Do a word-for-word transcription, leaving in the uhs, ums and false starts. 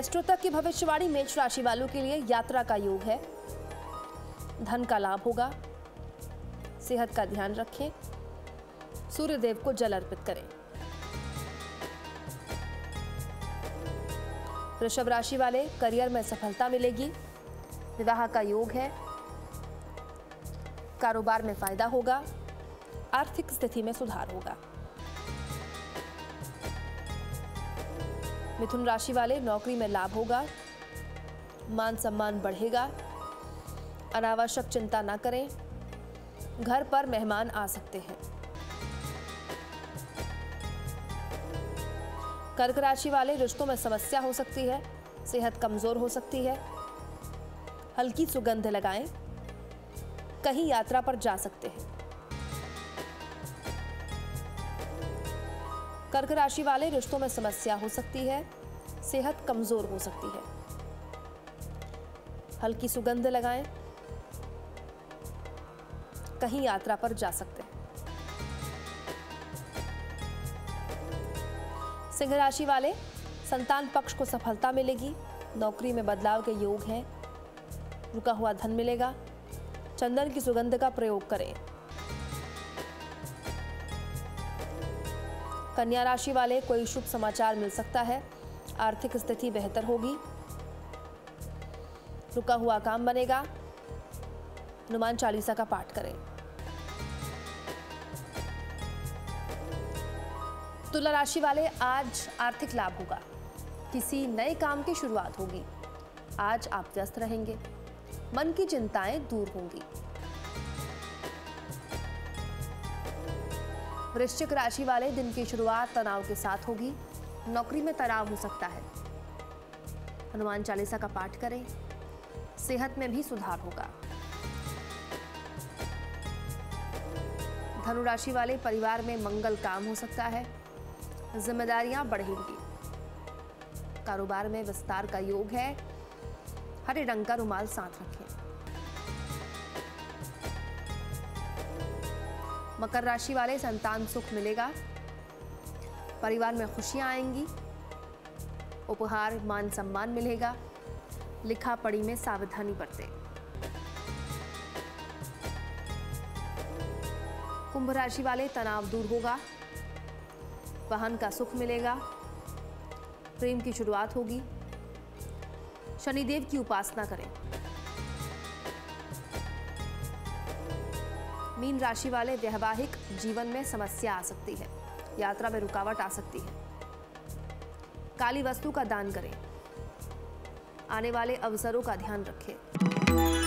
अगस्टों तक की भविष्यवाणी मेष राशि वालों के लिए यात्रा का योग है, धन का लाभ होगा, सेहत का ध्यान रखें, सूर्यदेव को जल अर्पित करें। वृषभ राशि वाले करियर में सफलता मिलेगी, विवाह का योग है, कारोबार में फायदा होगा, आर्थिक स्थिति में सुधार होगा। मिथुन राशि वाले नौकरी में लाभ होगा, मान सम्मान बढ़ेगा, अनावश्यक चिंता ना करें, घर पर मेहमान आ सकते हैं। कर्क राशि वाले रिश्तों में समस्या हो सकती है, सेहत कमजोर हो सकती है, हल्की सुगंध लगाएं, कहीं यात्रा पर जा सकते हैं। कर्क राशि वाले रिश्तों में समस्या हो सकती है, सेहत कमजोर हो सकती है, हल्की सुगंध लगाएं, कहीं यात्रा पर जा सकते हैं। सिंह राशि वाले संतान पक्ष को सफलता मिलेगी, नौकरी में बदलाव के योग हैं, रुका हुआ धन मिलेगा, चंदन की सुगंध का प्रयोग करें। कन्या राशि वाले कोई शुभ समाचार मिल सकता है, आर्थिक स्थिति बेहतर होगी, रुका हुआ काम बनेगा, हनुमान चालीसा का पाठ करें। तुला राशि वाले आज आर्थिक लाभ होगा, किसी नए काम की शुरुआत होगी, आज आप व्यस्त रहेंगे, मन की चिंताएं दूर होंगी। वृश्चिक राशि वाले दिन की शुरुआत तनाव के साथ होगी, नौकरी में तनाव हो सकता है, हनुमान चालीसा का पाठ करें, सेहत में भी सुधार होगा। धनु राशि वाले परिवार में मंगल काम हो सकता है, जिम्मेदारियां बढ़ेंगी, कारोबार में विस्तार का योग है, हरे रंग का रुमाल साथ रखें। मकर राशि वाले संतान सुख मिलेगा, परिवार में खुशियां आएंगी, उपहार मान सम्मान मिलेगा, लिखा पढ़ी में सावधानी बरतें। कुंभ राशि वाले तनाव दूर होगा, वाहन का सुख मिलेगा, प्रेम की शुरुआत होगी, शनिदेव की उपासना करें। मीन राशि वाले वैवाहिक जीवन में समस्या आ सकती है, यात्रा में रुकावट आ सकती है, काली वस्तु का दान करें, आने वाले अवसरों का ध्यान रखें।